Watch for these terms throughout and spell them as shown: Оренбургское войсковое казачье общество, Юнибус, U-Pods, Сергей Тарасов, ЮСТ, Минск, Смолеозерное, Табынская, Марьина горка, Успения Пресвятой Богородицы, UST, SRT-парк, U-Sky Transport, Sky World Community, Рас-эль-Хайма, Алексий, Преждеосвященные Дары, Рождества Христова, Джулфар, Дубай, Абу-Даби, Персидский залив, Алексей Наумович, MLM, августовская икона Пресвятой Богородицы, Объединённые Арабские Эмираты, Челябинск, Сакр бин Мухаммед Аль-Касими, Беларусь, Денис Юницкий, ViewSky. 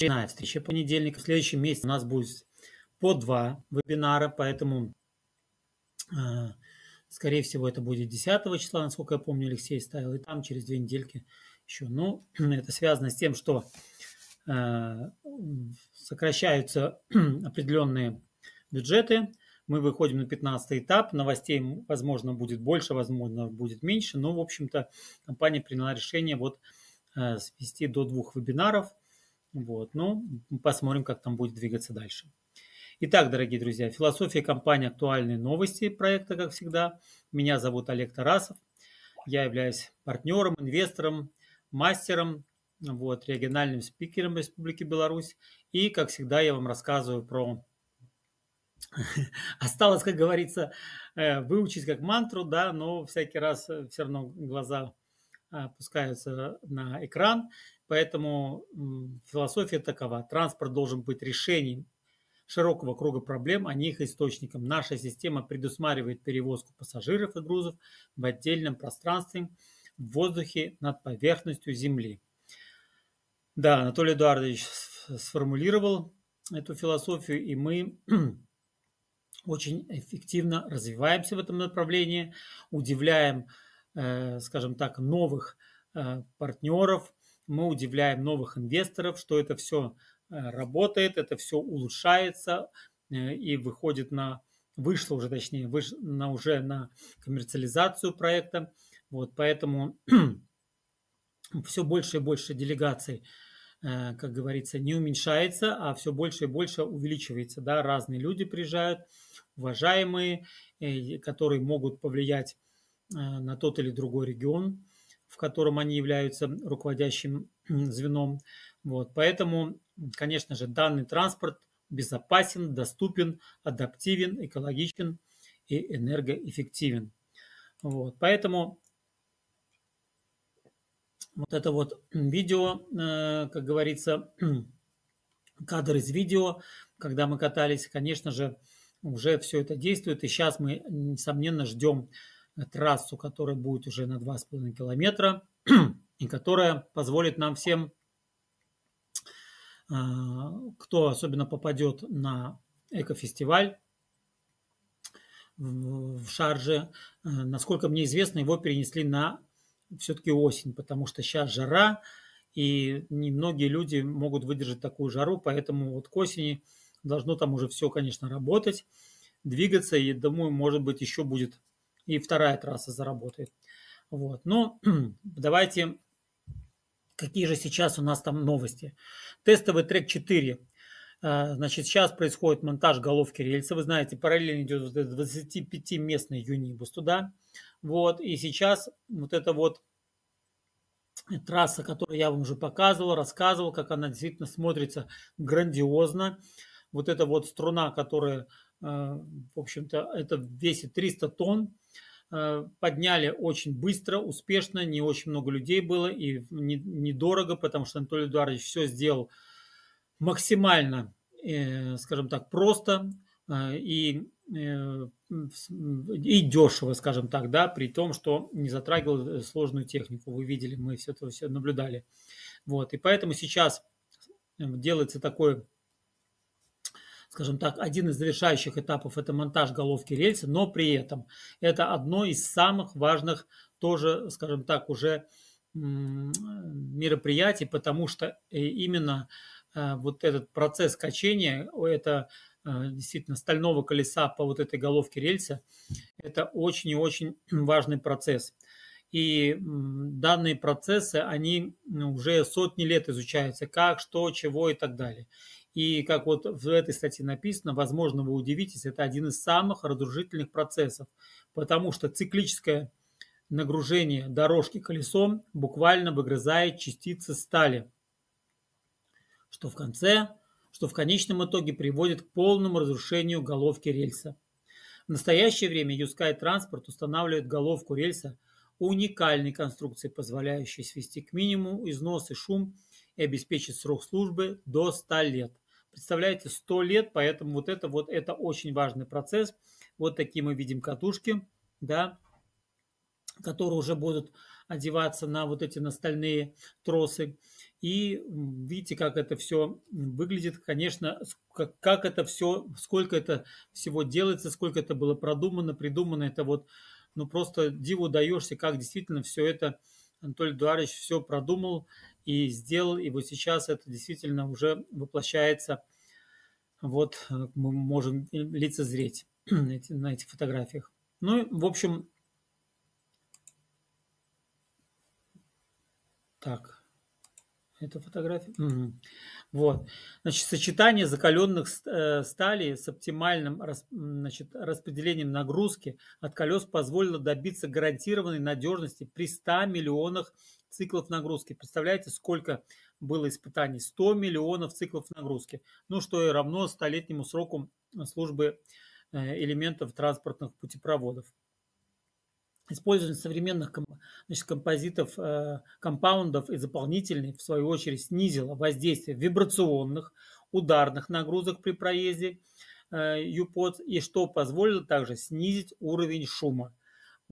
очередная встреча понедельник. В следующем месяце у нас будет по 2 вебинара, поэтому, скорее всего, это будет 10 числа, насколько я помню, Алексей ставил, и там через 2 недельки еще. Ну, это связано с тем, что сокращаются определенные бюджеты. Мы выходим на 15 этап. Новостей, возможно, будет больше, возможно, будет меньше. Но, в общем-то, компания приняла решение вот свести до 2 вебинаров. Вот. Ну, посмотрим, как там будет двигаться дальше. Итак, дорогие друзья, философия компании «Актуальные новости» проекта, как всегда. Меня зовут Олег Тарасов. Я являюсь партнером, инвестором, мастером, вот, региональным спикером Республики Беларусь. И, как всегда, я вам рассказываю про... Осталось, как говорится, выучить как мантру, да, но всякий раз все равно глаза опускаются на экран. Поэтому философия такова. Транспорт должен быть решением широкого круга проблем, а не их источником. Наша система предусматривает перевозку пассажиров и грузов в отдельном пространстве, в воздухе, над поверхностью земли. Да, Анатолий Эдуардович сформулировал эту философию, и мы... очень эффективно развиваемся в этом направлении, удивляем, скажем так, новых партнеров, мы удивляем новых инвесторов, что это все работает, это все улучшается и выходит на, вышло уже, точнее, уже на коммерциализацию проекта. Вот, поэтому все больше и больше делегаций, как говорится, не уменьшается, а все больше и больше увеличивается. Да? Разные люди приезжают, уважаемые, которые могут повлиять на тот или другой регион, в котором они являются руководящим звеном. Вот. Поэтому, конечно же, данный транспорт безопасен, доступен, адаптивен, экологичен и энергоэффективен. Вот. Поэтому... вот это вот видео, как говорится, кадр из видео, когда мы катались, конечно же, уже все это действует. И сейчас мы, несомненно, ждем трассу, которая будет уже на 2,5 километра, и которая позволит нам всем, кто особенно попадет на экофестиваль в Шардже, насколько мне известно, его перенесли на... все-таки осень, потому что сейчас жара, и немногие люди могут выдержать такую жару, поэтому вот к осени должно там уже все, конечно, работать, двигаться, и, думаю, может быть, еще будет и вторая трасса заработает. Вот. Но давайте, какие же сейчас у нас там новости. Тестовый трек 4. Значит, сейчас происходит монтаж головки рельса. Вы знаете, параллельно идет 25-местный Юнибус туда. Вот, и сейчас вот эта вот трасса, которую я вам уже показывал, рассказывал, как она действительно смотрится грандиозно. Вот эта вот струна, которая, в общем-то, это весит 300 тонн. Подняли очень быстро, успешно, не очень много людей было и недорого, потому что Анатолий Эдуардович все сделал максимально, скажем так, просто и дешево, скажем так, да, при том, что не затрагивал сложную технику. Вы видели, мы все это все наблюдали. Вот, и поэтому сейчас делается такой, скажем так, один из завершающих этапов – это монтаж головки рельса, но при этом это одно из самых важных тоже, скажем так, уже мероприятий, потому что именно вот этот процесс качения, это действительно стального колеса по вот этой головке рельса, это очень и очень важный процесс. И данные процессы, они уже сотни лет изучаются, как, что, чего и так далее. И как вот в этой статье написано, возможно, вы удивитесь, это один из самых разрушительных процессов, потому что циклическое нагружение дорожки колесом буквально выгрызает частицы стали, что в конечном итоге приводит к полному разрушению головки рельса. В настоящее время U-Sky Transport устанавливает головку рельса уникальной конструкции, позволяющей свести к минимуму износ и шум и обеспечить срок службы до 100 лет. Представляете, 100 лет, поэтому вот это очень важный процесс. Вот такие мы видим катушки, да, которые уже будут одеваться на вот эти настальные тросы. И видите, как это все выглядит, конечно, как это все, сколько это всего делается, сколько это было продумано, придумано. Это вот, ну просто диву даешься, как действительно все это Анатолий Эдуардович все продумал и сделал. И вот сейчас это действительно уже воплощается, вот мы можем лицезреть на этих фотографиях. Ну, в общем, так. Эта фотография. Угу. Вот. Значит, сочетание закаленных стали с оптимальным распределением нагрузки от колес позволило добиться гарантированной надежности при 100 миллионах циклов нагрузки. Представляете, сколько было испытаний? 100 миллионов циклов нагрузки. Ну, что и равно столетнему сроку службы элементов транспортных путепроводов. Использование современных композитов, компаундов и заполнительных, в свою очередь, снизило воздействие вибрационных, ударных нагрузок при проезде U-Pods, и что позволило также снизить уровень шума.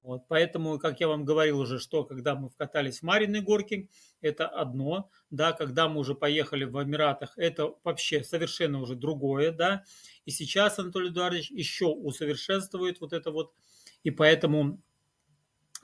Вот. Поэтому, как я вам говорил уже, что когда мы вкатались в Марьиной горке, это одно, да, когда мы уже поехали в Эмиратах, это вообще совершенно уже другое, да, и сейчас Анатолий Эдуардович еще усовершенствует вот это вот, и поэтому...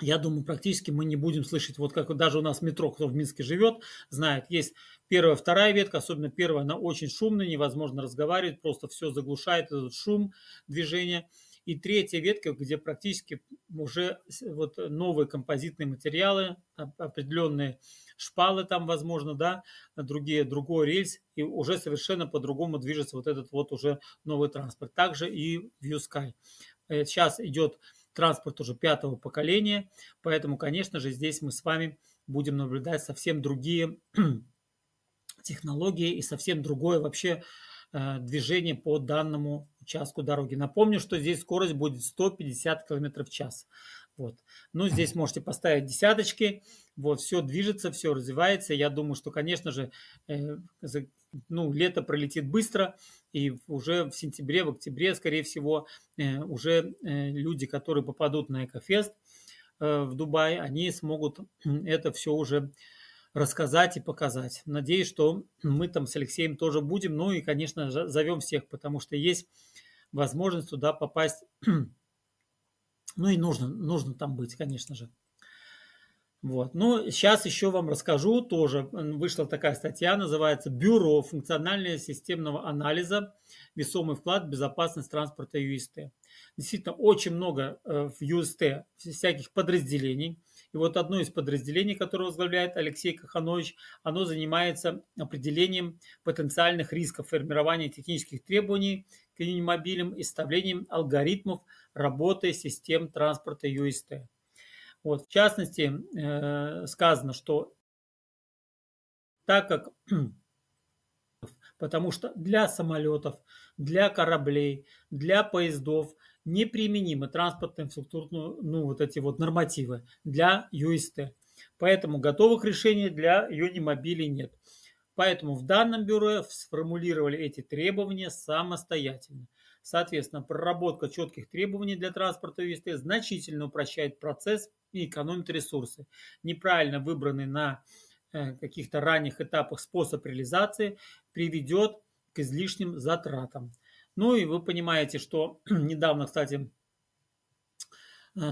Я думаю, практически мы не будем слышать, вот как даже у нас метро, кто в Минске живет, знает, есть первая, вторая ветка, особенно первая, она очень шумная, невозможно разговаривать, просто все заглушает этот шум движения. И третья ветка, где практически уже вот новые композитные материалы, определенные шпалы там, возможно, да, другой рельс, и уже совершенно по-другому движется вот этот вот уже новый транспорт. Также и ViewSky. Сейчас идет... Транспорт уже 5-го поколения, поэтому, конечно же, здесь мы с вами будем наблюдать совсем другие технологии и совсем другое вообще движение по данному участку дороги. Напомню, что здесь скорость будет 150 км в час. Вот. Ну, здесь можете поставить десяточки. Вот, все движется, все развивается. Я думаю, что, конечно же, ну, лето пролетит быстро, и уже в сентябре, в октябре, скорее всего, уже люди, которые попадут на Экофест в Дубае, они смогут это все уже рассказать и показать. Надеюсь, что мы там с Алексеем тоже будем, ну и, конечно, зовем всех, потому что есть возможность туда попасть, ну и нужно там быть, конечно же. Вот. Ну, сейчас еще вам расскажу, тоже вышла такая статья, называется «Бюро функционального системного анализа. Весомый вклад в безопасность транспорта ЮСТ». Действительно, очень много в ЮСТ всяких подразделений. И вот одно из подразделений, которое возглавляет Алексей Каханович, оно занимается определением потенциальных рисков формирования технических требований к автомобилям и составлением алгоритмов работы систем транспорта ЮСТ. Вот, в частности, сказано, что так как, потому что для самолетов, для кораблей, для поездов неприменимы транспортные инфраструктурные, ну, вот эти вот нормативы для ЮСТ. Поэтому готовых решений для юнимобилей нет. Поэтому в данном бюро сформулировали эти требования самостоятельно. Соответственно, проработка четких требований для транспорта ЮСТ значительно упрощает процесс и экономит ресурсы. Неправильно выбранный на каких-то ранних этапах способ реализации приведет к излишним затратам. Ну и вы понимаете, что недавно, кстати,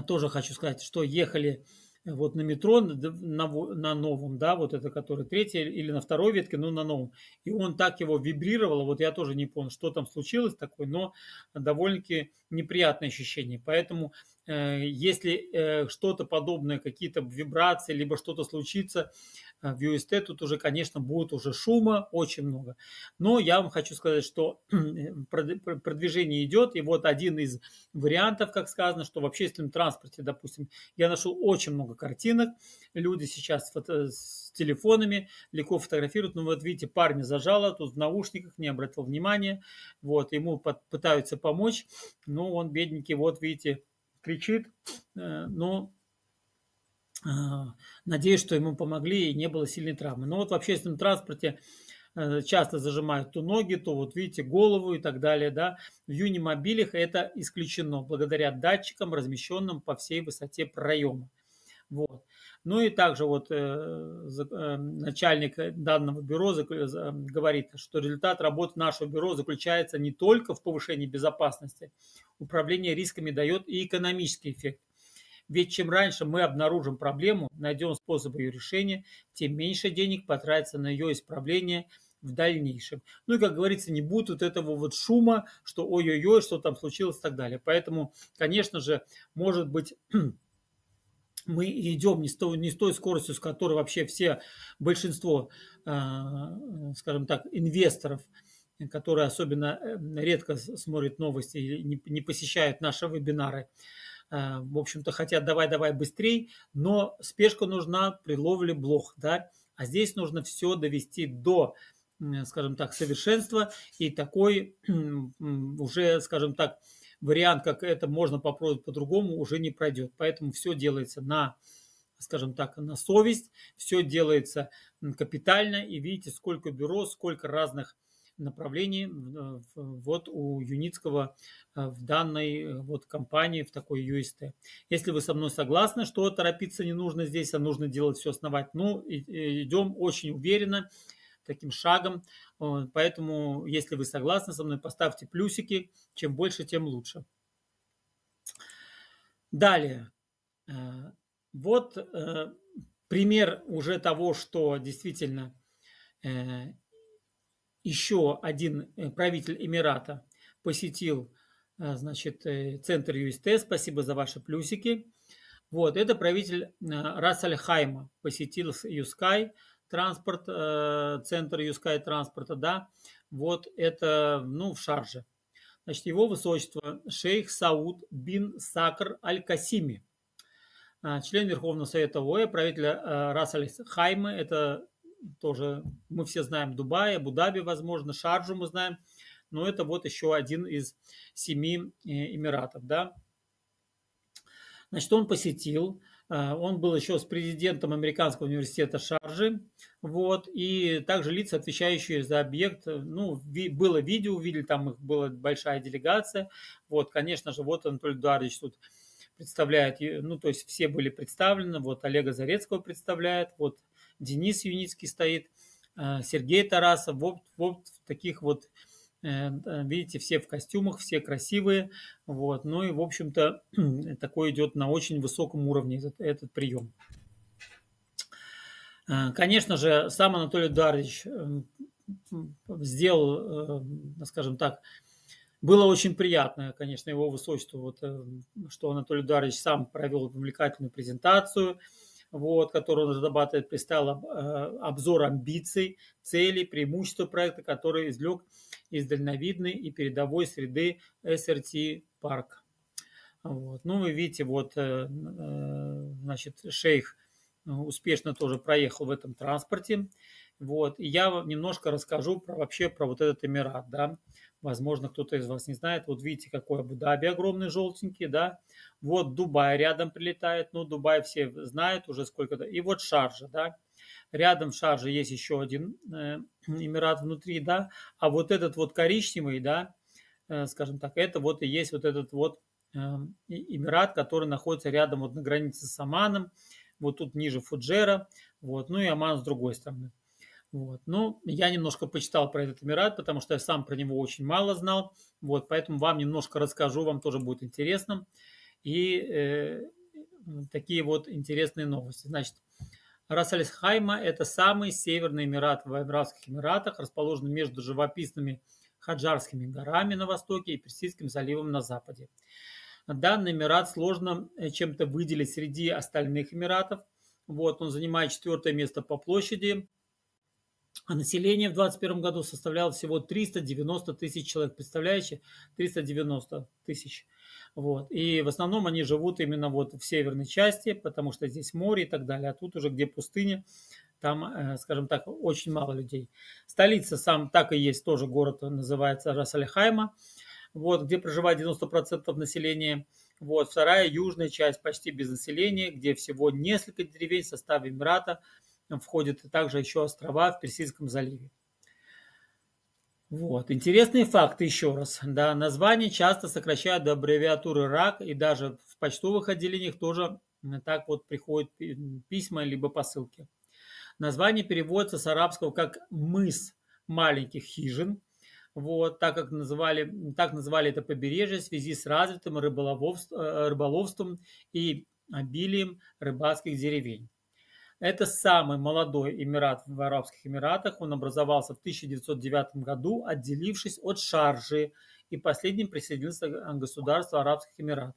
тоже хочу сказать, что ехали вот на метро, на новом, да, вот это, который третий или на второй ветке, ну, на новом. И он так его вибрировало, вот я тоже не понял, что там случилось такое, но довольно-таки неприятное ощущение. Поэтому, если что-то подобное, какие-то вибрации, либо что-то случится в UST, тут уже, конечно, будет уже шума очень много. Но я вам хочу сказать, что продвижение идет, и вот один из вариантов, как сказано, что в общественном транспорте, допустим, я нашел очень много картинок, люди сейчас с телефонами легко фотографируют, но вот видите, парня зажало, тут в наушниках, не обратил внимания, вот, ему пытаются помочь, но он, бедненький, вот видите, кричит, но надеюсь, что ему помогли и не было сильной травмы. Но вот в общественном транспорте часто зажимают то ноги, то вот видите голову и так далее, да. В юнимобилях это исключено благодаря датчикам, размещенным по всей высоте проема. Вот. Ну и также вот начальник данного бюро говорит, что результат работы нашего бюро заключается не только в повышении безопасности. Управление рисками дает и экономический эффект. Ведь чем раньше мы обнаружим проблему, найдем способы ее решения, тем меньше денег потратится на ее исправление в дальнейшем. Ну и, как говорится, не будет вот этого вот шума, что ой-ой-ой, что там случилось и так далее. Поэтому, конечно же, может быть, мы идем не с той скоростью, с которой вообще большинство, скажем так, инвесторов, которые особенно редко смотрят новости и не посещают наши вебинары, в общем-то, хотят давай-давай быстрей, но спешка нужна при ловле блох, да, а здесь нужно все довести до, скажем так, совершенства, и такой уже, скажем так, вариант, как это можно попробовать по-другому, уже не пройдет, поэтому все делается на, скажем так, на совесть, все делается капитально, и видите, сколько бюро, сколько разных направлений вот у Юницкого в данной вот компании, в такой UST. Если вы со мной согласны, что торопиться не нужно здесь, а нужно делать все основательно. Ну, идем очень уверенно, таким шагом. Поэтому, если вы согласны со мной, поставьте плюсики. Чем больше, тем лучше. Далее. Вот пример уже того, что действительно... Еще один правитель Эмирата посетил, значит, центр UST. Спасибо за ваши плюсики. Вот, это правитель Рас-эль-Хайма посетил U-Sky транспорт, центр U-Sky транспорта, да. Вот это, ну, в Шарже. Значит, его высочество шейх Сауд Бин Сакр Аль-Касими, член Верховного Совета ОАЭ, правитель Рас-эль-Хайма, это... Тоже мы все знаем Дубай, Абу-Даби, возможно, Шарджу мы знаем. Но это вот еще один из 7 эмиратов. Да? Значит, он посетил. Он был еще с президентом Американского университета Шаржи. Вот, и также лица, отвечающие за объект. Ну, было видео, видели, там их была большая делегация. Вот, конечно же, вот Анатолий Эдуардович тут представляет. Ну, то есть все были представлены. Вот Олега Зарецкого представляет. Вот Денис Юницкий стоит, Сергей Тарасов, вот таких вот, видите, все в костюмах, все красивые, вот, ну и, в общем-то, такое идет на очень высоком уровне этот прием. Конечно же, сам Анатолий Эдуардович сделал, скажем так, было очень приятно, конечно, его высочеству, вот, что Анатолий Эдуардович сам провел увлекательную презентацию, вот, который он разрабатывает, представил обзор амбиций, целей, преимущества проекта, который извлек из дальновидной и передовой среды SRT-парка. Вот. Ну, вы видите, вот, значит, шейх успешно тоже проехал в этом транспорте. Вот. И я немножко расскажу вообще про вот этот эмират, да. Возможно, кто-то из вас не знает. Вот видите, какой Абу-Даби огромный, желтенький, да. Вот Дубай рядом прилетает. Ну, Дубай все знают уже сколько-то. И вот Шарджа, да. Рядом в Шарже есть еще один эмират внутри, да. А вот этот вот коричневый, да, скажем так, это вот и есть вот этот вот эмират, который находится рядом вот на границе с Оманом. Вот тут ниже Фуджера. Вот. Ну и Оман с другой стороны. Вот. Ну, я немножко почитал про этот эмират, потому что я сам про него очень мало знал. Вот, поэтому вам немножко расскажу, вам тоже будет интересно. И такие вот интересные новости. Значит, Рас-эль-Хайма – это самый северный эмират в Арабских Эмиратах, расположен между живописными Хаджарскими горами на востоке и Персидским заливом на западе. Данный эмират сложно чем-то выделить среди остальных эмиратов. Вот, он занимает 4-е место по площади. А население в 2021 году составляло всего 390 тысяч человек, представляете, 390 тысяч. Вот. И в основном они живут именно вот в северной части, потому что здесь море и так далее. А тут уже где пустыня, там, скажем так, очень мало людей. Столица сам так и есть, тоже город называется Рас-эль-Хайма, вот, где проживает 90% населения. Вот, вторая южная часть почти без населения, где всего несколько деревень в составе эмирата. Входят также еще острова в Персидском заливе. Вот. Интересные факты еще раз. Да, названия часто сокращают до аббревиатуры РАК, и даже в почтовых отделениях тоже Так вот приходят письма либо посылки. Название переводится с арабского как «мыс маленьких хижин», вот, так называли это побережье в связи с развитым рыболовством и обилием рыбацких деревень. Это самый молодой эмират в Арабских Эмиратах. Он образовался в 1909 году, отделившись от Шаржи, и последним присоединился к государству Арабских Эмиратов.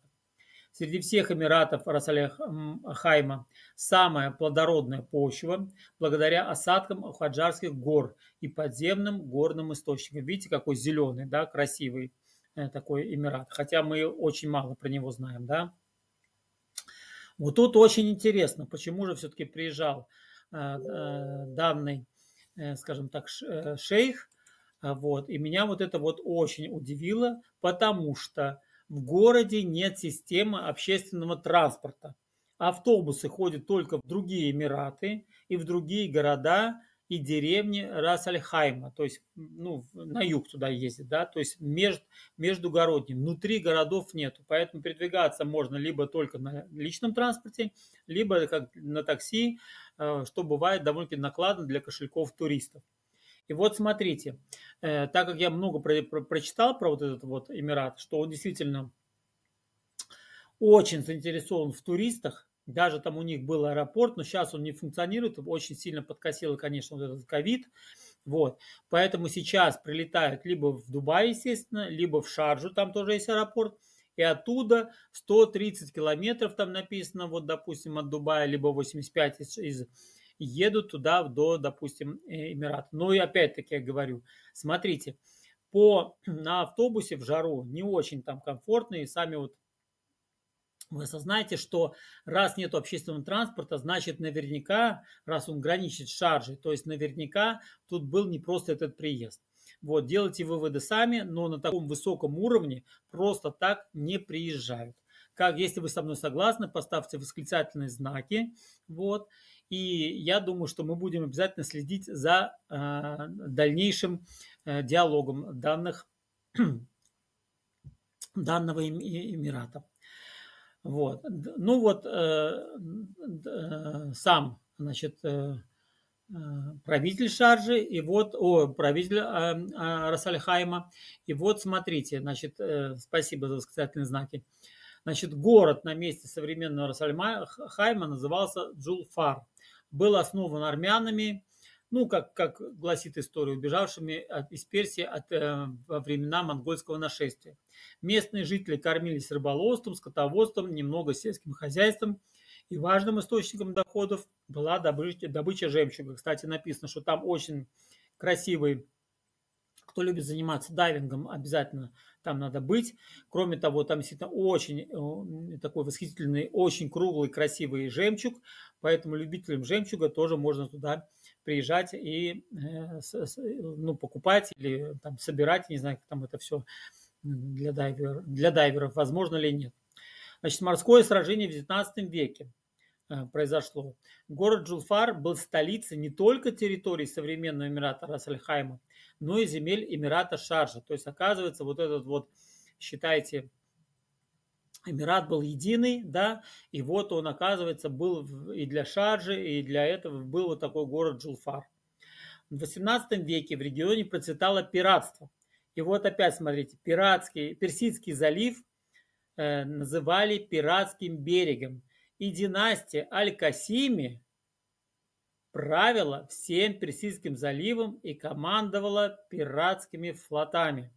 Среди всех эмиратов Рас-эль-Хайма самая плодородная почва благодаря осадкам Хаджарских гор и подземным горным источникам. Видите, какой зеленый, да, красивый такой эмират. Хотя мы очень мало про него знаем, да. Вот тут очень интересно, почему же все-таки приезжал данный, скажем так, шейх. Вот. И меня вот это вот очень удивило, потому что в городе нет системы общественного транспорта. Автобусы ходят только в другие эмираты и в другие города и деревни Рас-эль-Хайма, то есть ну, на юг туда ездят, да, то есть междугородним. Внутри городов нету, поэтому передвигаться можно либо только на личном транспорте, либо как на такси, что бывает довольно-таки накладно для кошельков туристов. И вот смотрите, так как я много прочитал про вот этот вот эмират, что он действительно очень заинтересован в туристах, даже там у них был аэропорт, но сейчас он не функционирует, очень сильно подкосило, конечно, вот этот ковид, вот, поэтому сейчас прилетают либо в Дубай, естественно, либо в Шарджу, там тоже есть аэропорт, и оттуда 130 километров там написано, вот, допустим, от Дубая, либо 85 из едут туда, до, допустим, Эмират. Ну и опять-таки я говорю, смотрите, на автобусе в жару не очень там комфортно, и сами вот вы осознаете, что раз нет общественного транспорта, значит наверняка, раз он граничит с Шарджей, то есть наверняка тут был не просто этот приезд. Вот, делайте выводы сами, но на таком высоком уровне просто так не приезжают. Как, если вы со мной согласны, поставьте восклицательные знаки, вот. И я думаю, что мы будем обязательно следить за дальнейшим диалогом данного эмирата. Вот. Ну вот сам, значит, правитель Шарджи, и вот, правитель Рас-эль-Хайма. И вот смотрите, значит, спасибо за восклицательные знаки. Значит, город на месте современного Рас-эль-Хайма назывался Джулфар. Был основан армянами, ну, как гласит история, убежавшими из Персии во времена монгольского нашествия. Местные жители кормились рыболовством, скотоводством, немного сельским хозяйством. И важным источником доходов была добыча жемчуга. Кстати, написано, что там очень красивый, кто любит заниматься дайвингом, обязательно там надо быть. Кроме того, там действительно очень такой восхитительный, очень круглый, красивый жемчуг. Поэтому любителям жемчуга тоже можно туда приезжать и ну, покупать или там, собирать. Не знаю, как там это все для дайверов. Возможно ли нет. Значит, морское сражение в 19 веке произошло. Город Джулфар был столицей не только территории современного эмирата Рас-эль-Хайма, но и земель эмирата Шарджа. То есть, оказывается, вот этот вот, считайте, эмират был единый, да, и вот он, оказывается, был и для Шарджи, и для этого был вот такой город Джулфар. В 18 веке в регионе процветало пиратство. И вот опять, смотрите, Персидский залив называли пиратским берегом. И династия Аль-Касими правила всем Персидским заливом и командовала пиратскими флотами.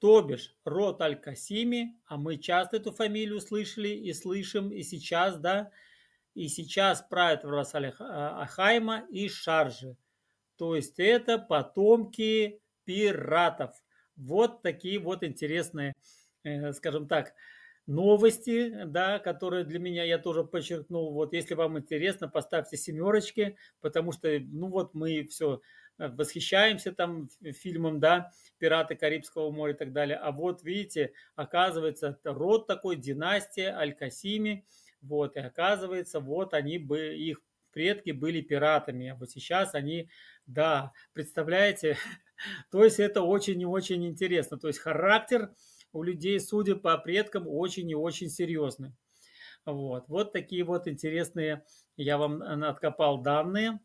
То бишь, род Аль-Касими, а мы часто эту фамилию слышали и слышим, и сейчас, да, и сейчас правят в Рас-эль-Хайма и Шарджи. То есть это потомки пиратов. Вот такие вот интересные, скажем так, новости, да, которые для меня я тоже подчеркнул. Вот, если вам интересно, поставьте семерочки, потому что, ну вот мы все восхищаемся там фильмом, да, «Пираты Карибского моря» и так далее. А вот видите, оказывается, род такой, династия Аль-Касими, вот, и оказывается, вот они бы, их предки были пиратами, а вот сейчас они, да, представляете, то есть это очень и очень интересно, то есть характер у людей, судя по предкам, очень и очень серьезны. Вот такие вот интересные я вам откопал данные.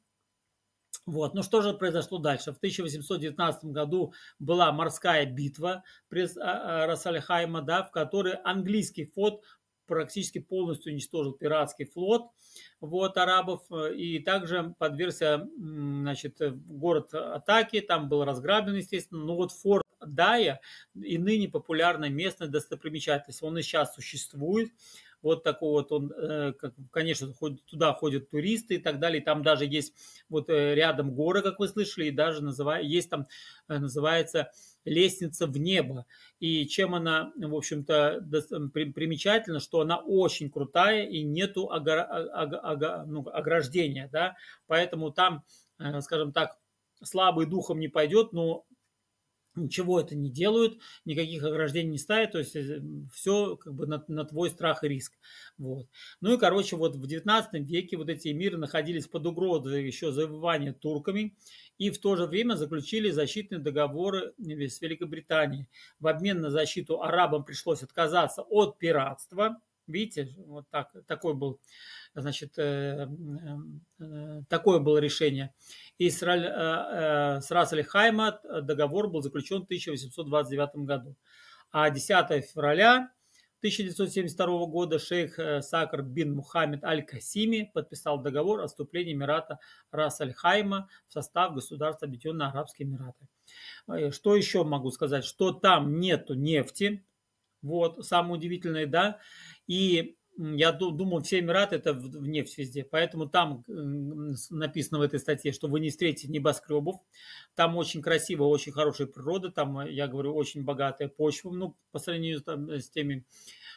Ну что же произошло дальше? В 1819 году была морская битва при Рас-эль-Хайма, в которой английский флот практически полностью уничтожил пиратский флот арабов, и также подвергся, значит, город атаке, там был разграблен, естественно, но форт Дая и ныне популярная местная достопримечательность, он и сейчас существует. Такой он, конечно, туда ходят туристы и так далее. Там даже есть рядом горы, как вы слышали, и даже есть там, называется, лестница в небо. И чем она, в общем-то, примечательна, что она очень крутая и нету ограждения. Поэтому там, скажем так, слабый духом не пойдет, но ничего это не делают, никаких ограждений не ставят, то есть все как бы на твой страх и риск. Ну и, короче, в 19 веке эти эмиры находились под угрозой еще завоевания турками и в то же время заключили защитные договоры с Великобританией. В обмен на защиту арабам пришлось отказаться от пиратства. Видите, такое было решение. И с Рас-эль-Хайма договор был заключен в 1829 году. А 10 февраля 1972 года шейх Сакр бин Мухаммед Аль-Касими подписал договор о вступлении Эмирата Рас-эль-Хайма в состав государства Объединённые Арабские Эмираты. Что еще могу сказать? Что там нету нефти. Самое удивительное, и я думал, все Эмираты — это нефть везде, поэтому там написано в этой статье, что вы не встретите небоскребов, там очень красиво, очень хорошая природа, там, я говорю, очень богатая почва, по сравнению с теми,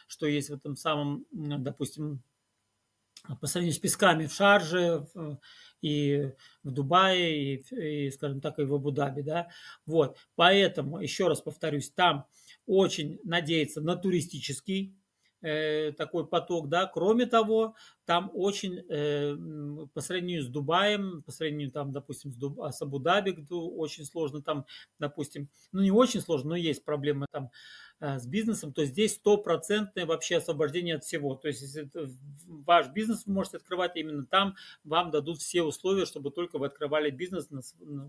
что есть в этом самом, допустим, по сравнению с песками в Шарже, и в Дубае, и скажем так, и в Абу-Даби, Поэтому, еще раз повторюсь, там очень надеется на туристический такой поток, Кроме того, там очень, по сравнению с Дубаем, по сравнению, там, допустим, с Абу-Даби, очень сложно там, допустим, не очень сложно, но есть проблемы там с бизнесом, то здесь 100% вообще освобождение от всего. То есть, если ваш бизнес вы можете открывать, именно там вам дадут все условия, чтобы только вы открывали бизнес,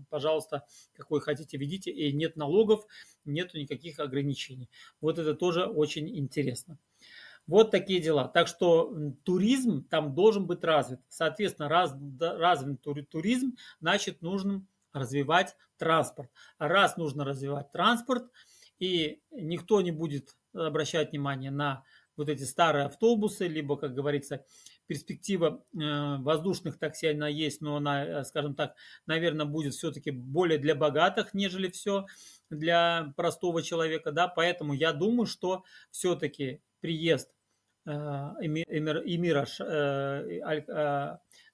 пожалуйста, какой хотите, ведите, и нет налогов, нет никаких ограничений. Это тоже очень интересно. Такие дела. Так что туризм там должен быть развит. Соответственно, раз развит туризм, значит, нужно развивать транспорт. А раз нужно развивать транспорт, и никто не будет обращать внимание на эти старые автобусы, либо, как говорится, перспектива воздушных такси, она есть, но она, скажем так, наверное, будет все-таки более для богатых, нежели все для простого человека. Поэтому я думаю, что все-таки приезд эмира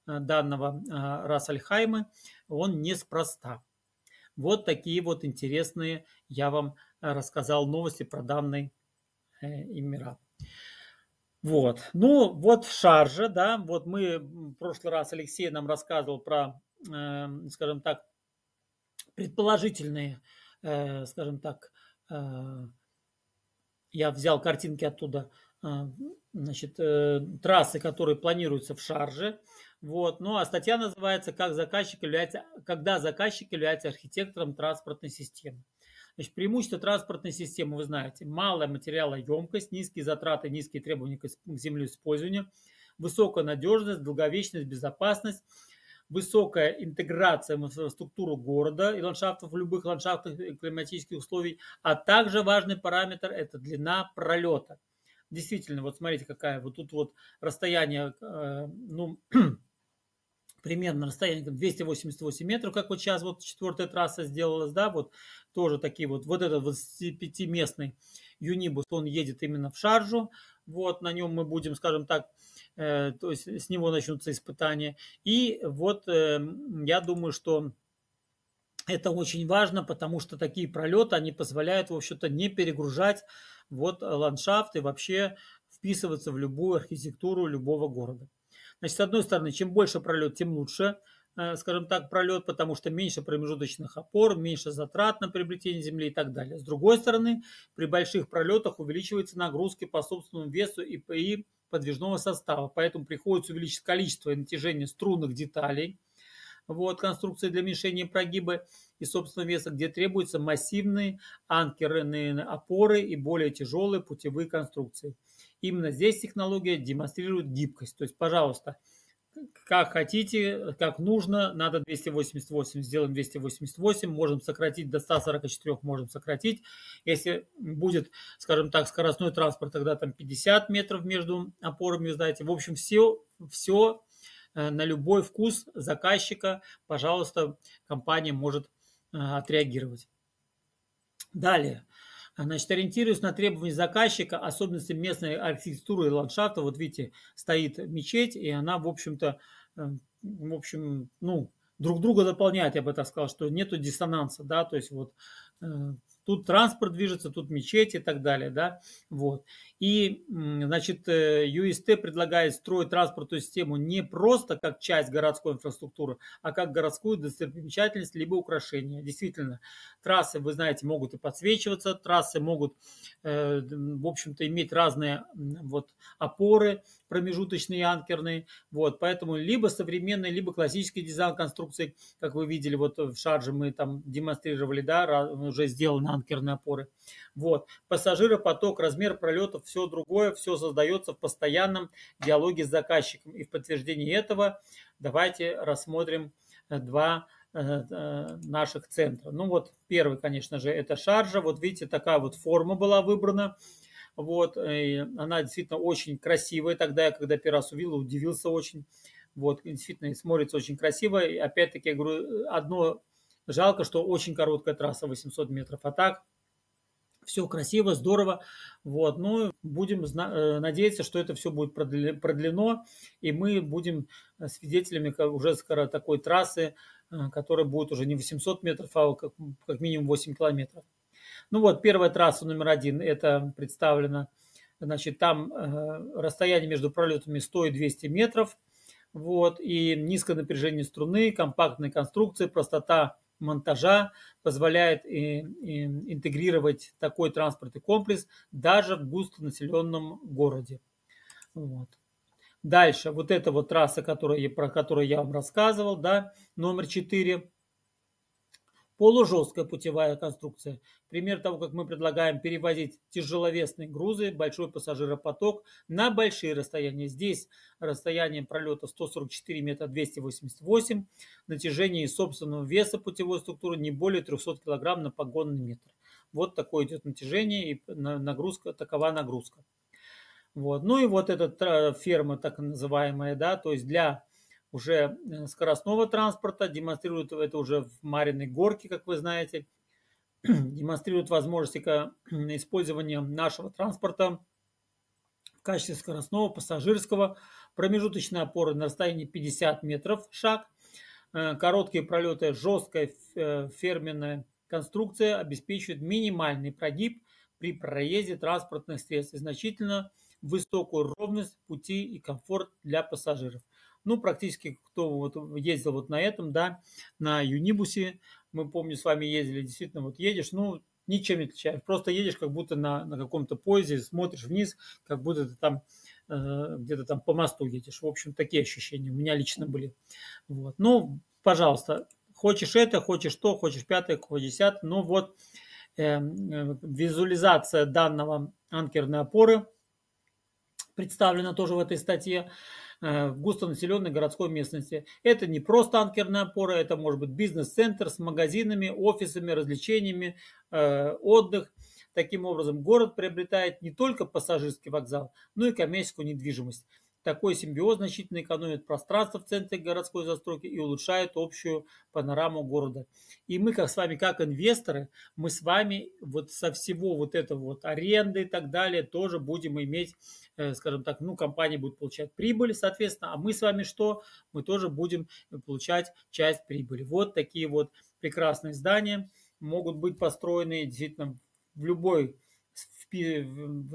данного Рас-эль-Хаймы, он неспроста. Такие интересные я вам рассказал новости про данный эмират. Шарджа, мы в прошлый раз, Алексей нам рассказывал про, скажем так, предположительные, скажем так, я взял картинки оттуда, значит, трассы, которые планируются в Шардже. А статья называется «Когда заказчик является архитектором транспортной системы». Значит, преимущество транспортной системы, вы знаете, малая материалоемкость, низкие затраты, низкие требования к землеиспользованию, высокая надежность, долговечность, безопасность, высокая интеграция в инфраструктуру города и ландшафтов, в любых ландшафтах и климатических условий, а также важный параметр – это длина пролета. Действительно, смотрите, какая тут расстояние, примерно расстояние 288 метров, как сейчас четвертая трасса сделалась, тоже такие этот 25-местный Юнибус, он едет именно в Шарджу, на нем мы будем, скажем так, то есть с него начнутся испытания, и я думаю, что это очень важно, потому что такие пролеты, они позволяют, в общем-то, не перегружать ландшафт и вообще вписываться в любую архитектуру любого города. Значит, с одной стороны, чем больше пролет, тем лучше, скажем так, пролет, потому что меньше промежуточных опор, меньше затрат на приобретение земли и так далее. С другой стороны, при больших пролетах увеличиваются нагрузки по собственному весу и подвижного состава, поэтому приходится увеличить количество и натяжение струнных деталей конструкции для уменьшения прогиба и собственного веса, где требуются массивные анкерные опоры и более тяжелые путевые конструкции. Именно здесь технология демонстрирует гибкость. То есть, пожалуйста, как хотите, как нужно, надо 288, сделаем 288, можем сократить до 144, можем сократить. Если будет, скажем так, скоростной транспорт, тогда там 50 метров между опорами, знаете. В общем, все на любой вкус заказчика, пожалуйста, компания может отреагировать. Далее. Значит, ориентируясь на требования заказчика, особенности местной архитектуры и ландшафта, вот видите, стоит мечеть, и она, в общем, друг друга дополняет, я бы так сказал, что нету диссонанса, да, то есть вот тут транспорт движется, тут мечеть и так далее, да, вот. И, значит, ЮСТ предлагает строить транспортную систему не просто как часть городской инфраструктуры, а как городскую достопримечательность либо украшение. Действительно, трассы, вы знаете, могут и подсвечиваться, трассы могут, в общем-то, иметь разные опоры промежуточные, анкерные, поэтому либо современный, либо классический дизайн конструкции, как вы видели, в Шарже мы там демонстрировали, да, уже сделаны анкерные опоры, пассажиропоток, размер пролетов, все другое, все создается в постоянном диалоге с заказчиком, и в подтверждении этого давайте рассмотрим два наших центра. Первый, конечно же, это Шарджа, видите, такая форма была выбрана. Она действительно очень красивая. Тогда я, когда первый раз увидел, удивился очень. Действительно, смотрится очень красиво. И опять-таки, я говорю, одно жалко, что очень короткая трасса, 800 метров. А так, все красиво, здорово. Ну, будем надеяться, что это все будет продлено. И мы будем свидетелями уже скоро такой трассы, которая будет уже не 800 метров, а как минимум 8 километров. Первая трасса номер 1, это представлено, значит, там расстояние между пролетами 100 и 200 метров, и низкое напряжение струны, компактная конструкция, простота монтажа позволяет интегрировать такой транспортный комплекс даже в густонаселенном городе. Дальше, эта трасса, про которую я вам рассказывал, да, номер 4. Полужесткая путевая конструкция. Пример того, как мы предлагаем перевозить тяжеловесные грузы, большой пассажиропоток на большие расстояния. Здесь расстояние пролета 144 метра 288, натяжение собственного веса путевой структуры не более 300 килограмм на погонный метр. Такое идет натяжение и нагрузка, такова нагрузка. Эта ферма, так называемая, да, то есть для уже скоростного транспорта, демонстрирует это уже в Марьиной горке, как вы знаете, демонстрирует возможности использования нашего транспорта в качестве скоростного, пассажирского, промежуточные опоры на расстоянии 50 метров шаг, короткие пролеты, жесткая ферменная конструкция обеспечивает минимальный прогиб при проезде транспортных средств и значительно высокую ровность пути и комфорт для пассажиров. Практически, кто ездил на этом, да, на Юнибусе, мы, помню, с вами ездили, действительно, едешь, ничем не отличаешь, просто едешь, как будто на каком-то поезде, смотришь вниз, как будто ты там где-то там по мосту едешь. В общем, такие ощущения у меня лично были. Пожалуйста, хочешь это, хочешь то, хочешь пятое, хочешь десятое, визуализация данного анкерной опоры представлена тоже в этой статье. В густонаселенной городской местности. Это не просто анкерная опора, это может быть бизнес-центр с магазинами, офисами, развлечениями, отдых. Таким образом, город приобретает не только пассажирский вокзал, но и коммерческую недвижимость. Такой симбиоз значительно экономит пространство в центре городской застройки и улучшает общую панораму города. И мы с вами, как инвесторы, мы с вами со всего этого аренды и так далее тоже будем иметь, скажем так, компания будет получать прибыль, соответственно, а мы с вами что? Мы тоже будем получать часть прибыли. Такие прекрасные здания могут быть построены действительно в любой,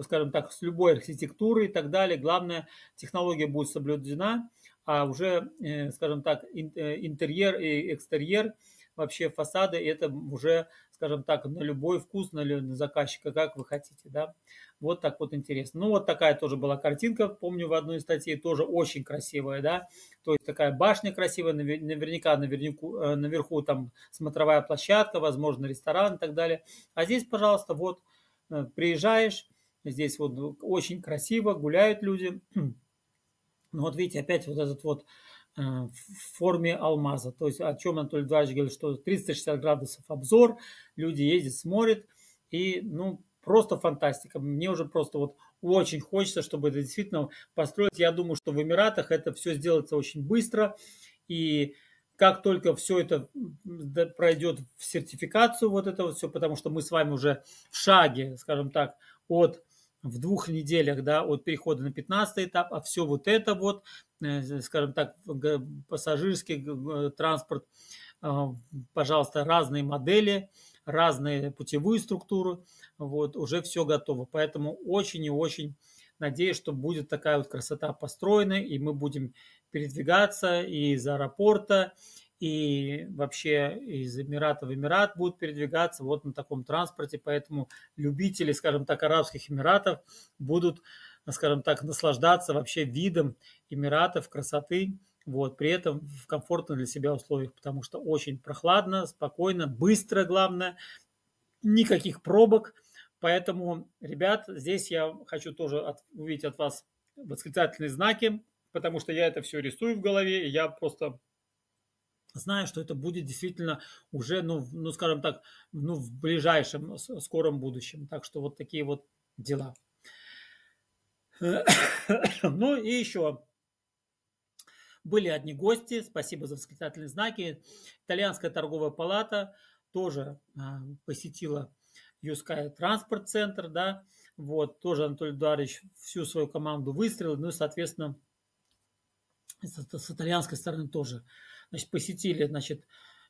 скажем так, с любой архитектурой и так далее. Главное, технология будет соблюдена, а уже, скажем так, интерьер и экстерьер вообще фасады, это уже, скажем так, на любой вкус, на заказчика, как вы хотите, да. Вот так вот интересно. Ну, вот такая тоже была картинка, помню, в одной статье, тоже очень красивая, да. То есть такая башня красивая, наверняка наверху там смотровая площадка, возможно, ресторан и так далее. А здесь, пожалуйста, вот приезжаешь, здесь вот очень красиво гуляют люди. Ну, вот видите, опять вот этот вот в форме алмаза. То есть о чем Анатолий Эдуардович говорит, что 360 градусов обзор, люди ездят, смотрят, и ну просто фантастика. Мне уже просто вот очень хочется, чтобы это действительно построить. Я думаю, что в Эмиратах это все сделается очень быстро, и как только все это пройдет в сертификацию, вот это вот все, потому что мы с вами уже в шаге, скажем так, в 2 неделях, да, от перехода на 15-й этап, а все вот это вот, скажем так, пассажирский транспорт, пожалуйста, разные модели, разные путевые структуры, вот, уже все готово. Поэтому очень и очень надеюсь, что будет такая вот красота построена, и мы будем передвигаться и из аэропорта, и вообще из Эмирата в Эмират будут передвигаться вот на таком транспорте. Поэтому любители, скажем так, Арабских Эмиратов будут, скажем так, наслаждаться вообще видом Эмиратов, красоты, вот, при этом в комфортных для себя условиях, потому что очень прохладно, спокойно, быстро, главное, никаких пробок. Поэтому, ребят, здесь я хочу тоже увидеть от вас восклицательные знаки, потому что я это все рисую в голове, и я просто... знаю, что это будет действительно уже, ну, скажем так, ну, в ближайшем, скором будущем. Так что вот такие вот дела. Ну и еще были одни гости. Спасибо за восклицательные знаки. Итальянская торговая палата тоже посетила U-Sky Transport Center, да. Вот, тоже Анатолий Эдуардович всю свою команду выстрелил. Ну и, соответственно, с итальянской стороны тоже. Значит, посетили, значит,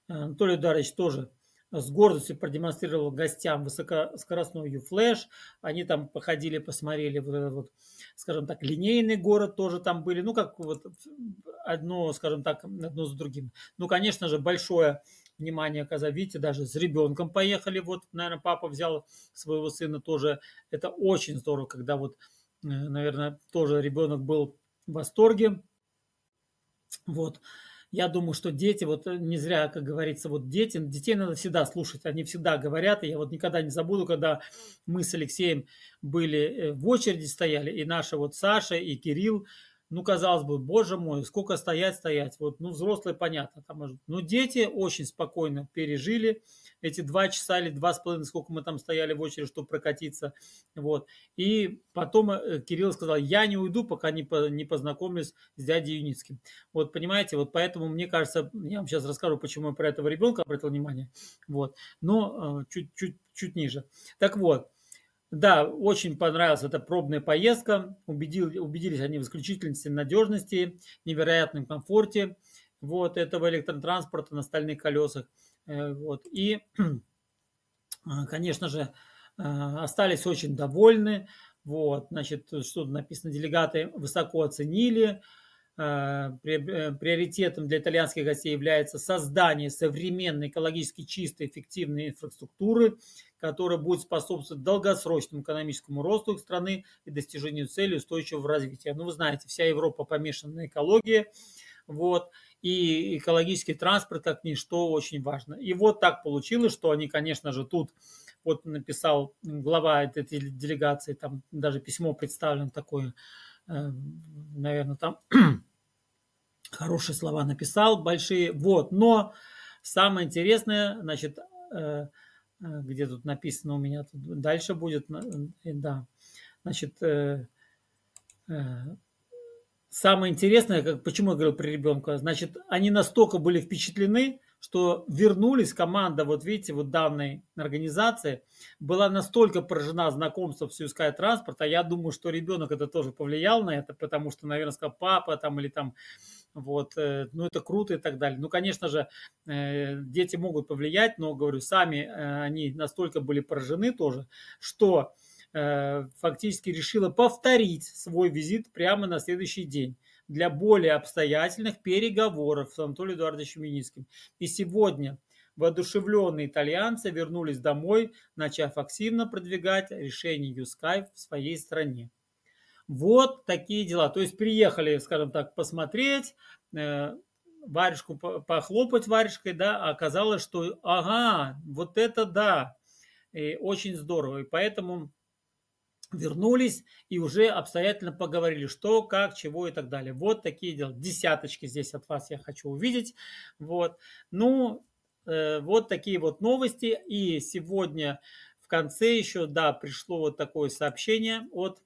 Анатолий Эдуардович тоже с гордостью продемонстрировал гостям высокоскоростной U-Flash. Они там походили, посмотрели, вот, скажем так, линейный город тоже там были. Ну, как вот одно, скажем так, одно с другим. Ну, конечно же, большое внимание оказали. Видите, даже с ребенком поехали. Вот, наверное, папа взял своего сына тоже. Это очень здорово, когда вот, наверное, тоже ребенок был в восторге. Вот. Я думаю, что дети, вот не зря, как говорится, вот детей надо всегда слушать, они всегда говорят, и я вот никогда не забуду, когда мы с Алексеем были в очереди стояли, и наши вот Саша и Кирилл, ну, казалось бы, боже мой, сколько стоять, вот, ну, взрослые, понятно, там, но дети очень спокойно пережили эти 2 часа или 2,5, сколько мы там стояли в очереди, чтобы прокатиться, вот, и потом Кирилл сказал, я не уйду, пока не познакомлюсь с дядей Юницким, вот, понимаете, вот, поэтому, мне кажется, я вам сейчас расскажу, почему я про этого ребенка обратил внимание, вот, но чуть ниже, так вот. Да, очень понравилась эта пробная поездка. Убедились они в исключительности, надежности, невероятном комфорте вот этого электротранспорта на стальных колесах. Вот. И, конечно же, остались очень довольны. Вот, значит, что написано, делегаты высоко оценили. Приоритетом для итальянских гостей является создание современной, экологически чистой, эффективной инфраструктуры, которая будет способствовать долгосрочному экономическому росту их страны и достижению цели устойчивого развития. Ну, вы знаете, вся Европа помешана на экологии, вот, и экологический транспорт, как ничто, очень важно. И вот так получилось, что они, конечно же, тут, вот написал глава этой делегации, там даже письмо представлено такое, наверное, там хорошие слова написал, большие. Вот, но самое интересное, значит, где тут написано у меня, тут дальше будет, да, значит, самое интересное, почему я говорю про ребенка, значит, они настолько были впечатлены, что вернулись, команда, вот видите, вот данной организации была настолько поражена знакомством с U-Sky Transport, а я думаю, что ребенок это тоже повлиял на это, потому что, наверное, сказал папа там или там, вот, ну это круто и так далее. Ну, конечно же, дети могут повлиять, но, говорю, сами они настолько были поражены тоже, что фактически решила повторить свой визит прямо на следующий день для более обстоятельных переговоров с Анатолием Эдуардовичем Юницким. И сегодня Воодушевленные итальянцы вернулись домой, начав активно продвигать решение U-Sky в своей стране. Вот такие дела. То есть приехали, скажем так, посмотреть, варежку похлопать варежкой, да, а оказалось, что ага, вот это да, и очень здорово. И поэтому вернулись и уже обстоятельно поговорили, что, как, чего и так далее. Вот такие дела. Десяточки здесь от вас я хочу увидеть. Вот. Ну, вот такие вот новости. И сегодня в конце еще, да, пришло вот такое сообщение от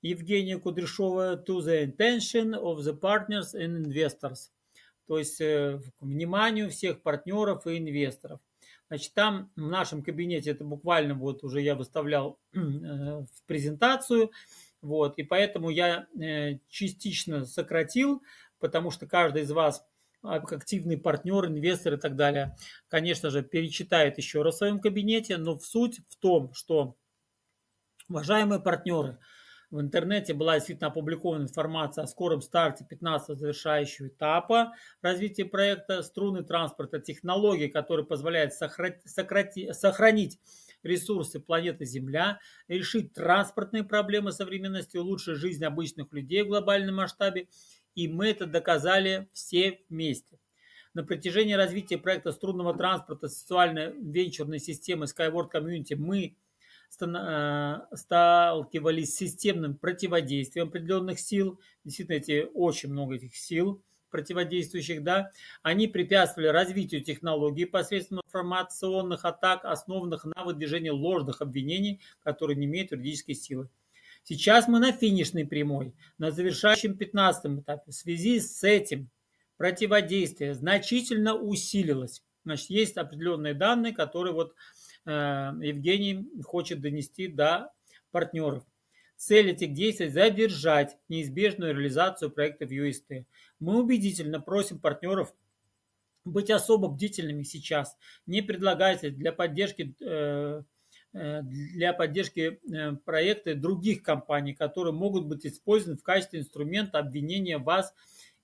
Евгения Кудряшова: to the intention of the partners and investors. То есть к вниманию всех партнеров и инвесторов. Значит, там в нашем кабинете это буквально вот уже я выставлял в презентацию. Вот, и поэтому я частично сократил, потому что каждый из вас, активный партнер, инвестор и так далее, конечно же, перечитает еще раз в своем кабинете. Но суть в том, что, уважаемые партнеры, в интернете была действительно опубликована информация о скором старте 15-го завершающего этапа развития проекта «Струнный транспорт» — это технология, которая позволяет сохранить ресурсы планеты Земля, решить транспортные проблемы современности, улучшить жизнь обычных людей в глобальном масштабе. И мы это доказали все вместе. На протяжении развития проекта «Струнного транспорта» социально-венчурной системы Sky World Community мы сталкивались с системным противодействием определенных сил. Действительно, очень много этих сил противодействующих, да. Они препятствовали развитию технологий посредством информационных атак, основанных на выдвижении ложных обвинений, которые не имеют юридической силы. Сейчас мы на финишной прямой, на завершающем 15-м этапе. В связи с этим противодействие значительно усилилось. Значит, есть определенные данные, которые вот Евгений хочет донести до партнеров. Цель этих действий – задержать неизбежную реализацию проектов UST. Мы убедительно просим партнеров быть особо бдительными сейчас, не предлагайте для поддержки проекта других компаний, которые могут быть использованы в качестве инструмента обвинения вас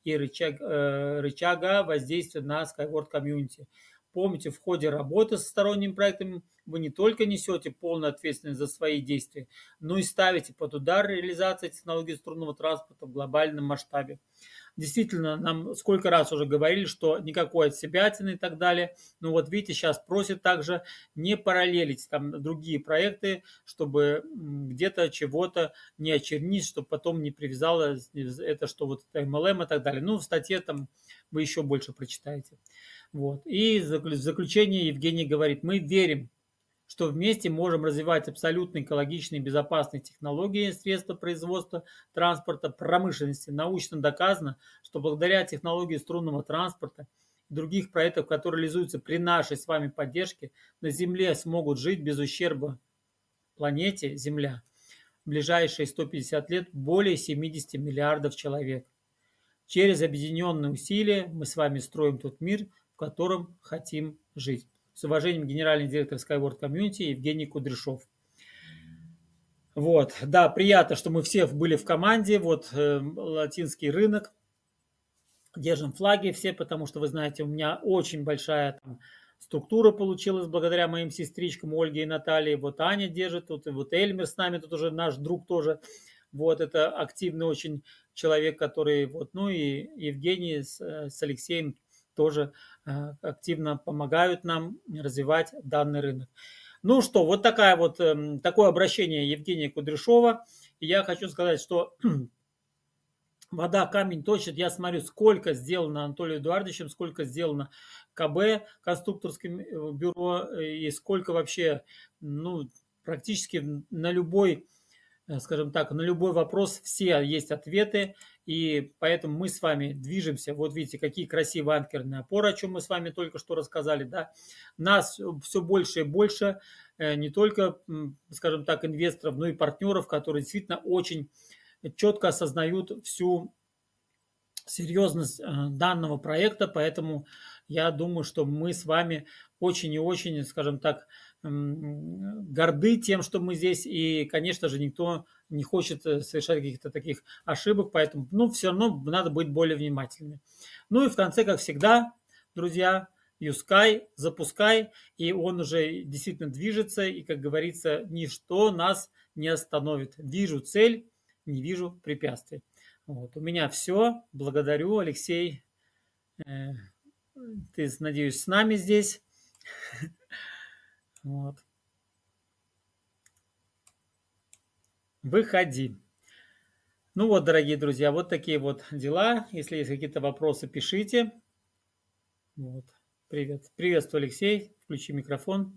и рычага воздействия на Skyworld Community. Помните, в ходе работы со сторонними проектами вы не только несете полную ответственность за свои действия, но и ставите под удар реализацию технологии струнного транспорта в глобальном масштабе. Действительно, нам сколько раз уже говорили, что никакой отсебятины и так далее. Но вот видите, сейчас просят также не параллелить там другие проекты, чтобы где-то чего-то не очернить, чтобы потом не привязало это, что вот это MLM и так далее. Ну, в статье там вы еще больше прочитаете. Вот. И в заключение Евгений говорит: мы верим, что вместе можем развивать абсолютно экологичные и безопасные технологии, средства производства, транспорта, промышленности. Научно доказано, что благодаря технологии струнного транспорта и других проектов, которые реализуются при нашей с вами поддержке, на Земле смогут жить без ущерба планете Земля в ближайшие 150 лет более 70 миллиардов человек. Через объединенные усилия мы с вами строим тот мир, в котором хотим жить. С уважением, генеральный директор Skyworld Community Евгений Кудряшов. Вот, да, приятно, что мы все были в команде. Вот латинский рынок. Держим флаги все, потому что, вы знаете, у меня очень большая там структура получилась благодаря моим сестричкам Ольге и Наталье. Вот Аня держит, вот Эльмир с нами, тут уже наш друг тоже. Вот, это активный очень человек, который, вот, ну и Евгений с Алексеем тоже активно помогают нам развивать данный рынок. Ну что, вот такое обращение Евгения Кудряшова. И я хочу сказать, что вода камень точит. Я смотрю, сколько сделано Анатолием Эдуардовичем, сколько сделано КБ, конструкторским бюро, и сколько вообще, ну, практически на любой, скажем так, на любой вопрос все есть ответы. И поэтому мы с вами движемся. Вот видите, какие красивые анкерные опоры, о чем мы с вами только что рассказали. Да? Нас все больше и больше, не только, скажем так, инвесторов, но и партнеров, которые действительно очень четко осознают всю серьезность данного проекта. Поэтому я думаю, что мы с вами очень и очень, скажем так, горды тем, что мы здесь, и, конечно же, никто не хочет совершать каких-то таких ошибок, поэтому, ну, все равно надо быть более внимательными. Ну и в конце, как всегда, друзья, U-Sky, запускай, и он уже действительно движется, и, как говорится, ничто нас не остановит. Вижу цель, не вижу препятствий. Вот. У меня все. Благодарю, Алексей. Ты, надеюсь, с нами здесь. Вот. Выходи. Ну вот, дорогие друзья, вот такие вот дела. Если есть какие-то вопросы, пишите. Вот. Привет. Приветствую, Алексей. Включи микрофон.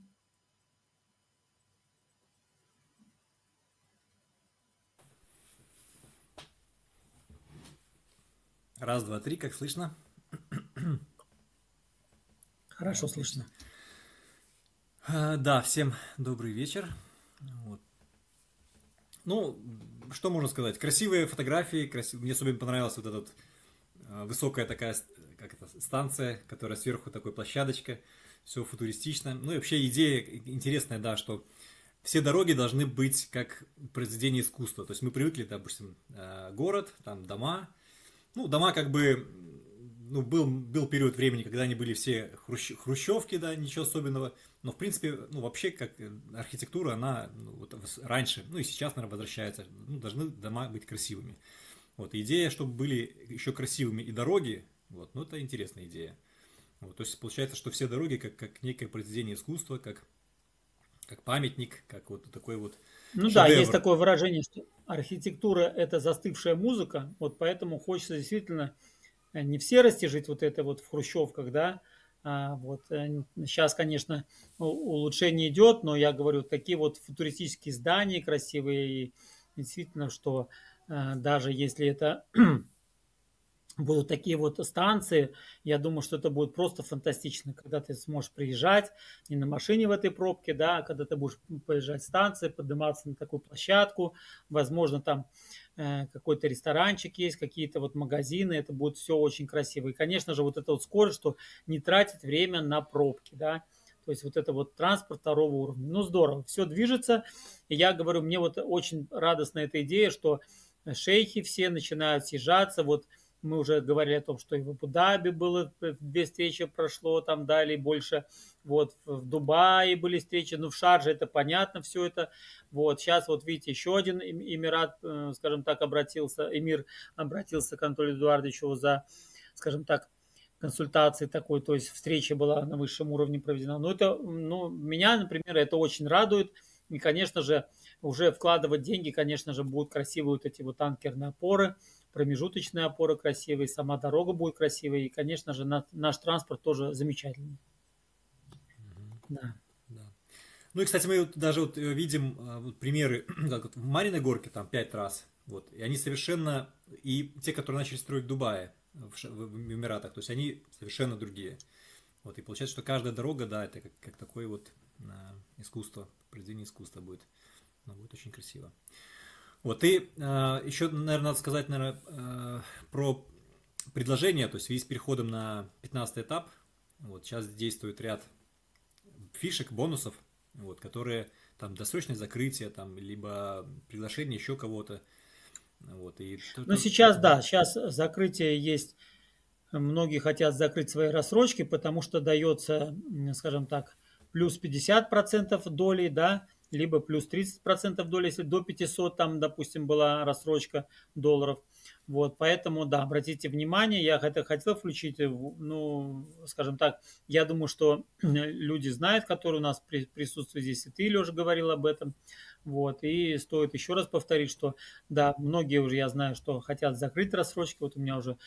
Раз, два, три. Как слышно? Хорошо слышно. Да, всем добрый вечер. Вот. Ну, что можно сказать? Красивые фотографии. Мне особенно понравилась вот эта высокая такая, как это, станция, которая сверху такой площадочка. Все футуристично. Ну и вообще идея интересная, да, что все дороги должны быть как произведение искусства. То есть мы привыкли, допустим, город, там дома. Ну, дома как бы... Ну, был период времени, когда они были все хрущевки, да, ничего особенного. Но, в принципе, ну, вообще, как архитектура, она ну, вот раньше, ну, и сейчас, наверное, возвращается. Ну, должны дома быть красивыми. Вот, идея, чтобы были еще красивыми и дороги, вот, ну, это интересная идея. Вот, то есть, получается, что все дороги, как некое произведение искусства, как памятник, как вот такой вот ну шедевр. Да, есть такое выражение, что архитектура – это застывшая музыка, вот поэтому хочется действительно... не в серости жить вот это вот в хрущевках, да, вот сейчас, конечно, улучшение идет, но я говорю, такие вот футуристические здания красивые, и действительно, что даже если это будут такие вот станции, я думаю, что это будет просто фантастично, когда ты сможешь приезжать не на машине в этой пробке, да, когда ты будешь поезжать в станции, подниматься на такую площадку, возможно, там какой-то ресторанчик есть, какие-то вот магазины, это будет все очень красиво. И, конечно же, вот это вот скорость, что не тратить время на пробки, да, то есть вот это вот транспорт второго уровня. Ну, здорово, все движется, и я говорю, мне вот очень радостна эта идея, что шейхи все начинают съезжаться, вот мы уже говорили о том, что и в Абу-Даби было, две встречи прошло, там далее больше, вот, в Дубае были встречи, ну, в Шардже это понятно все это, вот, сейчас вот видите, еще один эмират, скажем так, эмир обратился к Анатолию Эдуардовичу за, скажем так, консультации такой, то есть встреча была на высшем уровне проведена, но это, ну, меня, например, это очень радует, и, конечно же, уже вкладывать деньги, конечно же, будут красивые вот эти вот анкерные опоры, промежуточные опоры красивые, сама дорога будет красивая, и, конечно же, наш транспорт тоже замечательный. Да. Да. Ну и, кстати, мы даже вот видим вот примеры, как вот в Марьиной горке там 5 трасс, вот, и они совершенно, и те, которые начали строить в Дубае, в Эмиратах, то есть они совершенно другие. Вот, и получается, что каждая дорога, да, это как такое вот искусство, произведение искусства будет. Но будет очень красиво. Вот, и еще, наверное, надо сказать, про предложение, то есть в связи с переходом на 15 этап, вот, сейчас действует ряд фишек, бонусов, вот, которые, там, досрочное закрытие, там, либо приглашение еще кого-то, вот, и... Ну, сейчас, да, сейчас закрытие есть, многие хотят закрыть свои рассрочки, потому что дается, скажем так, плюс 50% долей, да, либо плюс 30% доли, если до 500, там, допустим, была рассрочка долларов. Вот, поэтому, да, обратите внимание, я это хотел включить, ну, скажем так, я думаю, что люди знают, которые у нас присутствуют здесь, и ты, Леша, говорил об этом. Вот, и стоит еще раз повторить, что, да, многие уже, я знаю, что хотят закрыть рассрочки, вот у меня уже...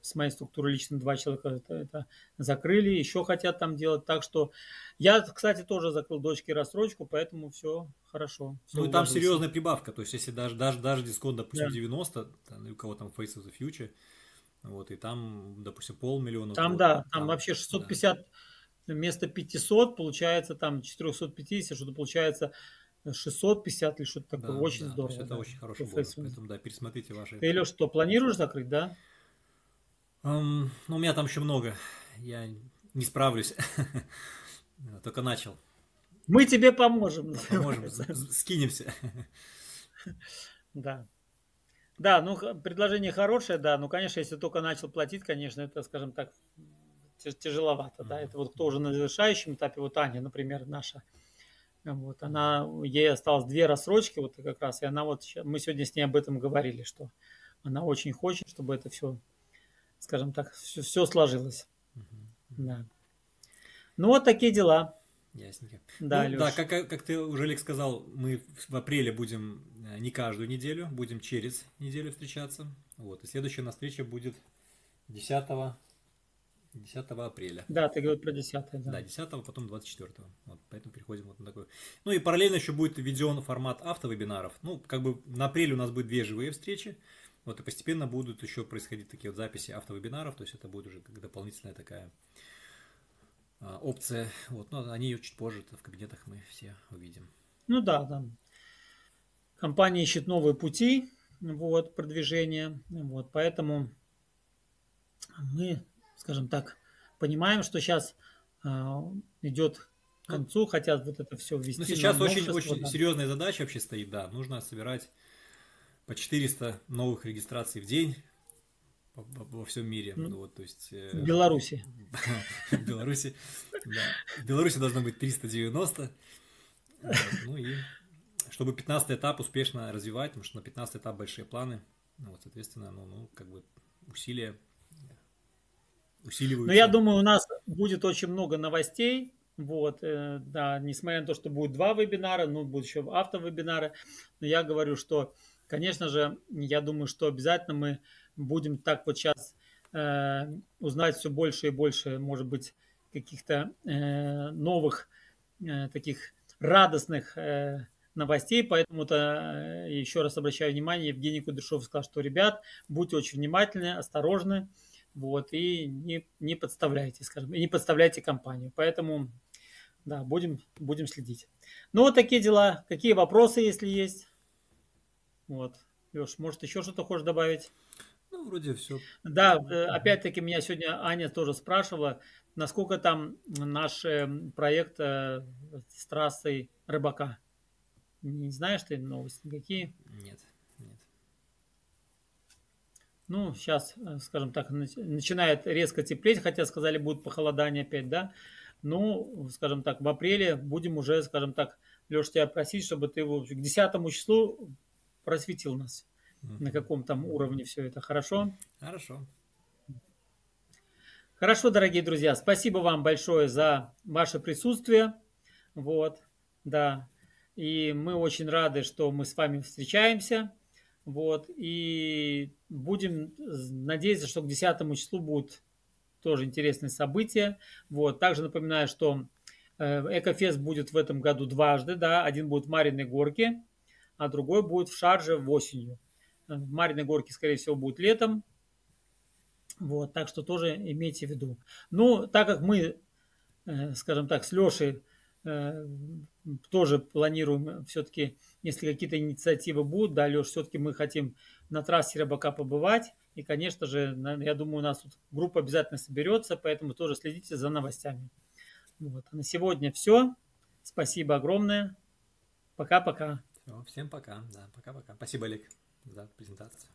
с моей структуры лично 2 человека это закрыли, еще хотят там делать. Так что я, кстати, тоже закрыл дочке рассрочку, поэтому все хорошо. Все, ну и там серьезная прибавка. То есть, если даже дисконт, допустим, да. 90, там, у кого там Face of the Future, вот, и там, допустим, 500 000. Там, вот, да, там вообще 650, да. Вместо 500 получается там 450, что-то получается 650 или что-то такое. Да, очень, да, здорово. Это, да, очень хороший бонус. Поэтому, да, пересмотрите ваши... Ты, Леш, что, планируешь закрыть, да? Ну, у меня там еще много. Я не справлюсь. Только начал. Мы тебе поможем. Поможем. Скинемся. Да. Да, ну, предложение хорошее, да. Ну, конечно, если только начал платить, конечно, это, скажем так, тяжеловато, да, это вот кто уже на завершающем этапе, вот Аня, например, наша, вот, она, ей осталось две рассрочки, вот как раз, и она вот, мы сегодня с ней об этом говорили, что она очень хочет, чтобы это все, скажем так, все сложилось, да. Ну, вот такие дела. Ясненько. Да, ну, да, как ты уже, Олег, сказал, мы в апреле будем не каждую неделю, будем через неделю встречаться. Вот. И следующая у нас встреча будет 10 апреля. Да, ты говорил про 10. Да, да, 10, потом 24. Вот, поэтому переходим вот на такой. Ну и параллельно еще будет введен формат автовебинаров. Ну, как бы на апреле у нас будет две живые встречи. Вот, и постепенно будут еще происходить такие вот записи автовебинаров. То есть это будет уже как дополнительная такая опция. Вот, но они ее чуть позже в кабинетах мы все увидим. Ну да, да. Компания ищет новые пути, вот, продвижения. Вот, поэтому мы, скажем так, понимаем, что сейчас идет к концу, хотят вот это все ввести. Ну, сейчас очень да, серьезная задача вообще стоит, да. Нужно собирать по 400 новых регистраций в день во всем мире. Ну, вот, то есть, в Беларуси. В Беларуси. В Беларуси должно быть 390. Ну и чтобы 15 этап успешно развивать, потому что на 15 этап большие планы. Вот, соответственно, ну, как бы усилия усиливаются. Но я думаю, у нас будет очень много новостей. Вот, да, несмотря на то, что будет два вебинара, ну, будут еще автовебинары. Но я говорю, что, конечно же, я думаю, что обязательно мы будем так вот сейчас узнать все больше и больше, может быть, каких-то новых, таких радостных новостей. Поэтому-то еще раз обращаю внимание, Евгений Кудряшов сказал, что, ребят, будьте очень внимательны, осторожны, вот, и не подставляйте, скажем, и не подставляйте компанию. Поэтому, да, будем следить. Ну, вот такие дела. Какие вопросы, если есть? Вот. Леш, может, еще что-то хочешь добавить? Ну, вроде все. Да, опять-таки меня сегодня Аня тоже спрашивала, насколько там наш проект с трассой рыбака. Не знаешь ты новости никакие? Нет, нет. Ну, сейчас, скажем так, начинает резко теплеть, хотя сказали, будет похолодание опять, да? Ну, скажем так, в апреле будем уже, скажем так, Леша, тебя просить, чтобы ты к 10 числу просветил нас. На каком там уровне все это. Хорошо? Хорошо. Хорошо, дорогие друзья. Спасибо вам большое за ваше присутствие. Вот, да. И мы очень рады, что мы с вами встречаемся. Вот. И будем надеяться, что к 10 числу будут тоже интересные события. Вот. Также напоминаю, что Экофест будет в этом году дважды. Да. Один будет в Марьиной горке, а другой будет в Шарже осенью. В Марьиной горке, скорее всего, будет летом. Вот, так что тоже имейте в виду. Ну, так как мы, скажем так, с Лешей тоже планируем все-таки, если какие-то инициативы будут, да, Леш, все-таки мы хотим на трассе рыбака побывать. И, конечно же, я думаю, у нас тут группа обязательно соберется, поэтому тоже следите за новостями. Вот. А на сегодня все. Спасибо огромное. Пока-пока. Всем пока. Да, пока-пока. Спасибо, Олег, за презентацию.